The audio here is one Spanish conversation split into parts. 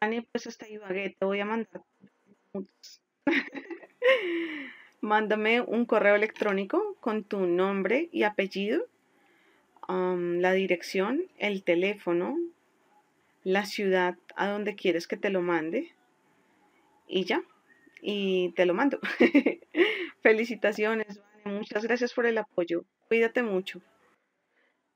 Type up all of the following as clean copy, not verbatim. Vale, pues hasta ahí vagué, te voy a mandar. Mándame un correo electrónico con tu nombre y apellido, la dirección, el teléfono, la ciudad a donde quieres que te lo mande y ya, y te lo mando. Felicitaciones, Vane, muchas gracias por el apoyo, cuídate mucho.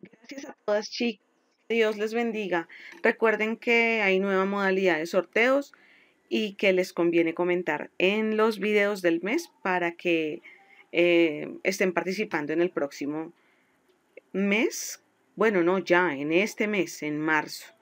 Gracias a todas, chicas, Dios les bendiga. Recuerden que hay nueva modalidad de sorteos y que les conviene comentar en los videos del mes para que estén participando en el próximo mes. Bueno, no, ya en este mes, en marzo.